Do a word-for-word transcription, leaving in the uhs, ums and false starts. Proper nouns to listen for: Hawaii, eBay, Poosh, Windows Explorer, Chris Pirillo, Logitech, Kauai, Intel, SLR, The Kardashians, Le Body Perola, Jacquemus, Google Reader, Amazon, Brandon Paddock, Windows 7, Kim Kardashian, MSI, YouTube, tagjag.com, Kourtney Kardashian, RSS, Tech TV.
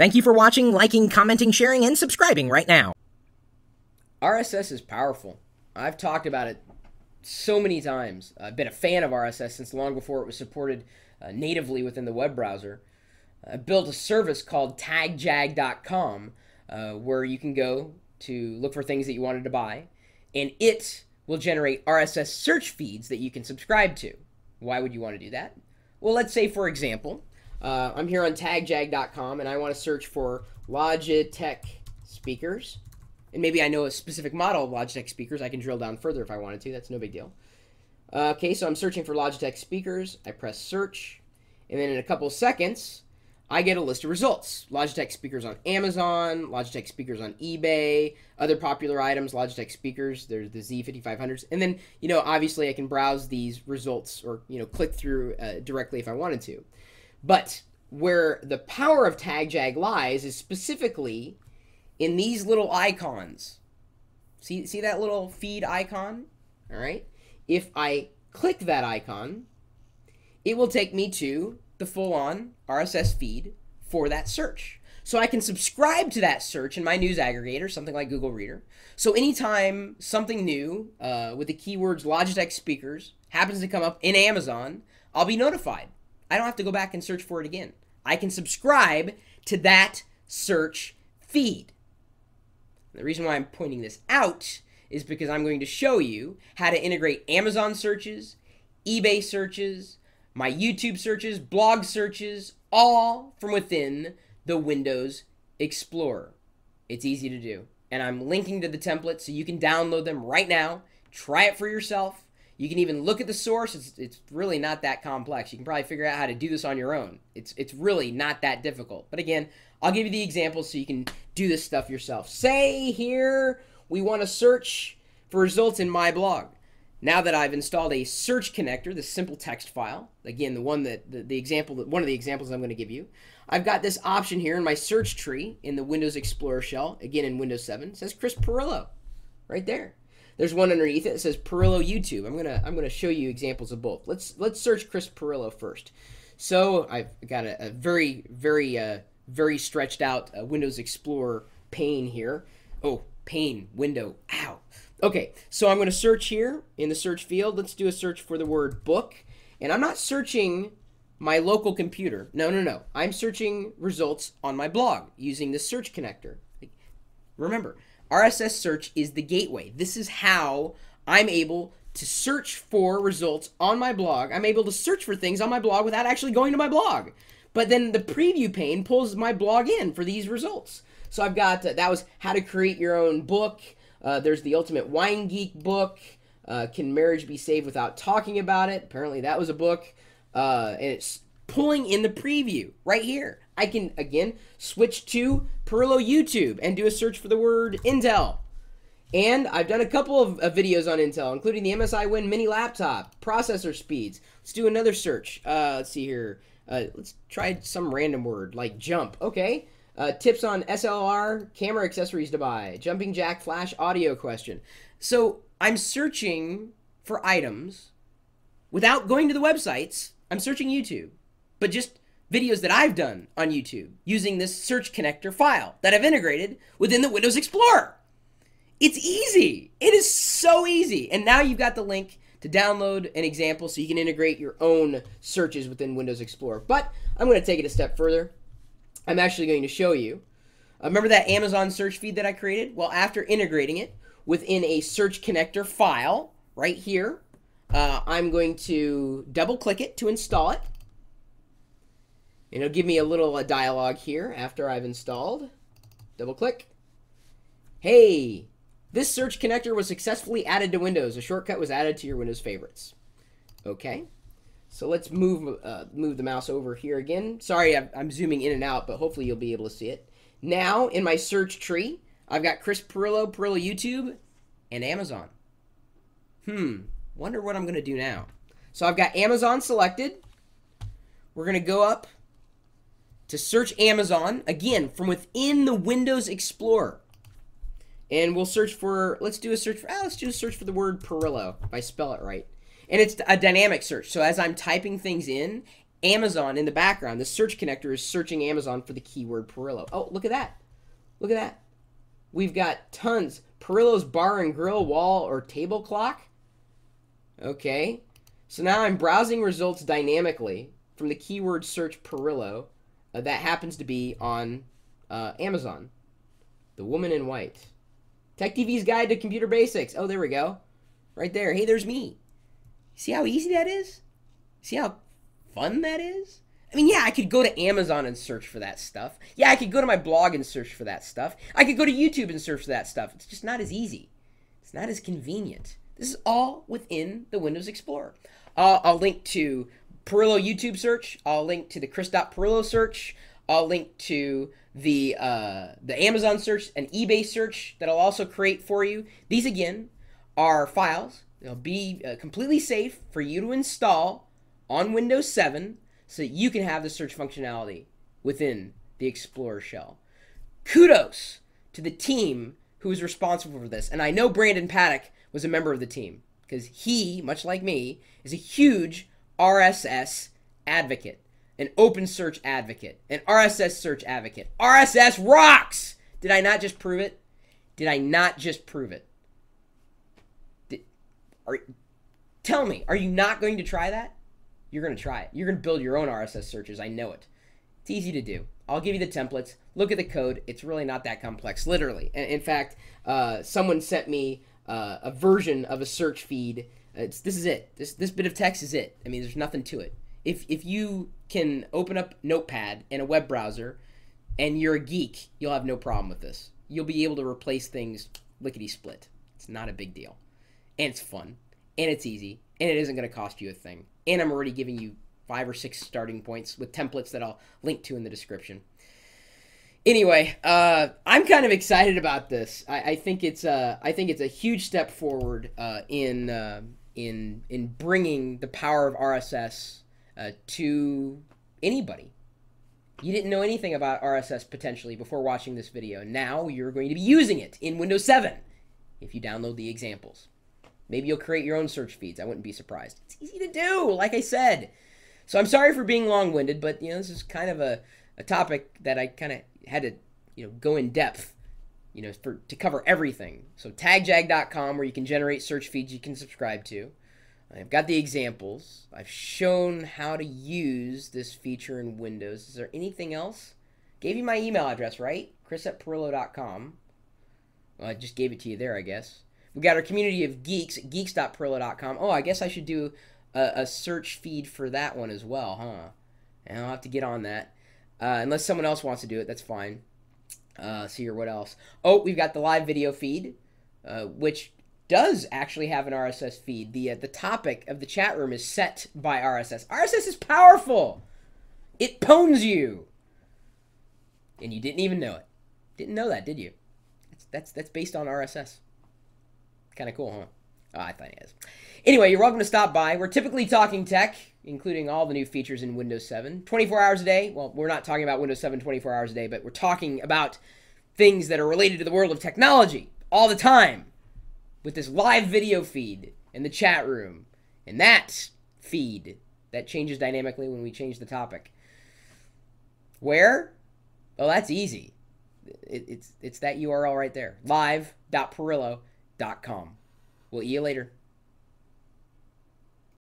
Thank you for watching, liking, commenting, sharing, and subscribing right now. R S S is powerful. I've talked about it so many times. I've been a fan of R S S since long before it was supported uh, natively within the web browser. I built a service called tag jag dot com uh, where you can go to look for things that you wanted to buy, and it will generate R S S search feeds that you can subscribe to. Why would you want to do that? Well, let's say, for example, uh, I'm here on tag jag dot com and I want to search for Logitech speakers. And maybe I know a specific model of Logitech speakers. I can drill down further if I wanted to. That's no big deal. Uh, okay, so I'm searching for Logitech speakers. I press search. And then in a couple seconds, I get a list of results. Logitech speakers on Amazon, Logitech speakers on eBay, other popular items, Logitech speakers, there's the Z fifty-five hundreds. And then, you know, obviously I can browse these results or, you know, click through uh, directly if I wanted to. But where the power of TagJag lies is specifically in these little icons. See, see that little feed icon? All right. If I click that icon, it will take me to the full-on R S S feed for that search. So I can subscribe to that search in my news aggregator, something like Google Reader. So anytime something new uh, with the keywords Logitech speakers happens to come up in Amazon, I'll be notified. I don't have to go back and search for it again. I can subscribe to that search feed. The reason why I'm pointing this out is because I'm going to show you how to integrate Amazon searches, eBay searches, my YouTube searches, blog searches, all from within the Windows Explorer. It's easy to do. And I'm linking to the template so you can download them right now. Try it for yourself. You can even look at the source. It's, it's really not that complex. You can probably figure out how to do this on your own. It's, it's really not that difficult. But again, I'll give you the examples so you can do this stuff yourself. Say here we want to search for results in my blog. Now that I've installed a search connector, the simple text file, again, the one that the, the example that one of the examples I'm going to give you, I've got this option here in my search tree in the Windows Explorer shell, again in Windows seven, it says Chris Pirillo, right there. There's one underneath it that says Pirillo YouTube. I'm gonna I'm gonna show you examples of both. Let's let's search Chris Pirillo first. So I've got a, a very very uh, very stretched out uh, Windows Explorer pane here. Oh, pane window. Ow. Okay, so I'm going to search here in the search field. Let's do a search for the word book. And I'm not searching my local computer. No, no, no. I'm searching results on my blog using the search connector. Remember, R S S search is the gateway. This is how I'm able to search for results on my blog. I'm able to search for things on my blog without actually going to my blog. But then the preview pane pulls my blog in for these results. So I've got, uh, that was how to create your own book. Uh, there's the Ultimate Wine Geek book. Uh, Can Marriage Be Saved Without Talking About It? Apparently that was a book. Uh, and it's pulling in the preview right here. I can, again, switch to Pirillo YouTube and do a search for the word Intel. And I've done a couple of uh, videos on Intel, including the M S I Win Mini Laptop, processor speeds. Let's do another search. Uh, let's see here. Uh, let's try some random word like jump. Okay. Uh, tips on S L R, camera accessories to buy, jumping jack, flash, audio question. So I'm searching for items without going to the websites. I'm searching YouTube, but just videos that I've done on YouTube using this search connector file that I've integrated within the Windows Explorer. It's easy. It is so easy. And now you've got the link to download an example so you can integrate your own searches within Windows Explorer. But I'm going to take it a step further. I'm actually going to show you. Uh, remember that Amazon search feed that I created? Well, after integrating it within a search connector file right here, uh, I'm going to double click it to install it. And it'll give me a little uh, dialogue here after I've installed. Double click. Hey, this search connector was successfully added to Windows. A shortcut was added to your Windows favorites. Okay. So let's move uh, move the mouse over here again. Sorry, I'm, I'm zooming in and out, but hopefully you'll be able to see it. Now, in my search tree, I've got Chris Pirillo, Pirillo YouTube, and Amazon. Hmm, wonder what I'm going to do now. So I've got Amazon selected. We're going to go up to search Amazon, again, from within the Windows Explorer. And we'll search for, let's do a search for, ah, let's do a search for the word Pirillo, if I spell it right. And it's a dynamic search. So as I'm typing things in, Amazon in the background. The search connector is searching Amazon for the keyword Pirillo. Oh, look at that. Look at that. We've got tons. Pirillo's Bar and Grill Wall or Table Clock. Okay. So now I'm browsing results dynamically from the keyword search Pirillo uh, that happens to be on uh, Amazon. The Woman in White. Tech T V's Guide to Computer Basics. Oh, there we go. Right there. Hey, there's me. See how easy that is? See how fun that is? I mean, yeah, I could go to Amazon and search for that stuff. Yeah, I could go to my blog and search for that stuff. I could go to YouTube and search for that stuff. It's just not as easy. It's not as convenient. This is all within the Windows Explorer. Uh, I'll link to Pirillo YouTube search. I'll link to the Chris.Pirillo search. I'll link to the, uh, the Amazon search and eBay search that I'll also create for you. These, again, are files. They'll be uh, completely safe for you to install on Windows seven, so that you can have the search functionality within the Explorer shell. Kudos to the team who is responsible for this. And I know Brandon Paddock was a member of the team because he, much like me, is a huge R S S advocate, an open search advocate, an R S S search advocate. R S S rocks! Did I not just prove it? Did I not just prove it? Did, are, tell me, are you not going to try that? You're going to try it. You're going to build your own R S S searches. I know it. It's easy to do. I'll give you the templates. Look at the code. It's really not that complex, literally. In fact, uh, someone sent me uh, a version of a search feed. It's, this is it. This, this bit of text is it. I mean, there's nothing to it. If, if you can open up Notepad in a web browser and you're a geek, you'll have no problem with this. You'll be able to replace things lickety-split. It's not a big deal. And it's fun. And it's easy. And it isn't going to cost you a thing. And I'm already giving you five or six starting points with templates that I'll link to in the description. Anyway, uh, I'm kind of excited about this. I, I think it's a, I think it's a huge step forward uh, in uh, in in bringing the power of R S S uh, to anybody. You didn't know anything about R S S potentially before watching this video. Now you're going to be using it in Windows seven if you download the examples. Maybe you'll create your own search feeds. I wouldn't be surprised. It's easy to do, like I said. So I'm sorry for being long-winded, but you know, this is kind of a, a topic that I kind of had to, you know, go in depth, you know, for to cover everything. So tagjag dot com, where you can generate search feeds you can subscribe to. I've got the examples. I've shown how to use this feature in Windows. Is there anything else? Gave you my email address, right? Chris at Pirillo dot com. Well, I just gave it to you there, I guess. We've got our community of geeks at geeks dot pirillo dot com. Oh, I guess I should do a, a search feed for that one as well, huh? And I'll have to get on that. Uh, unless someone else wants to do it, that's fine. Uh, see here, what else? Oh, we've got the live video feed, uh, which does actually have an R S S feed. The, uh, the topic of the chat room is set by R S S. R S S is powerful. It pwns you. And you didn't even know it. Didn't know that, did you? That's, that's, that's based on R S S. Kind of cool, huh? Oh, I thought it was. Anyway, you're welcome to stop by. We're typically talking tech, including all the new features in Windows seven. twenty-four hours a day. Well, we're not talking about Windows seven twenty-four hours a day, but we're talking about things that are related to the world of technology all the time with this live video feed and the chat room. And that feed, that changes dynamically when we change the topic. Where? Well, that's easy. It, it's, it's that U R L right there. live dot pirillo dot com. We'll see you later.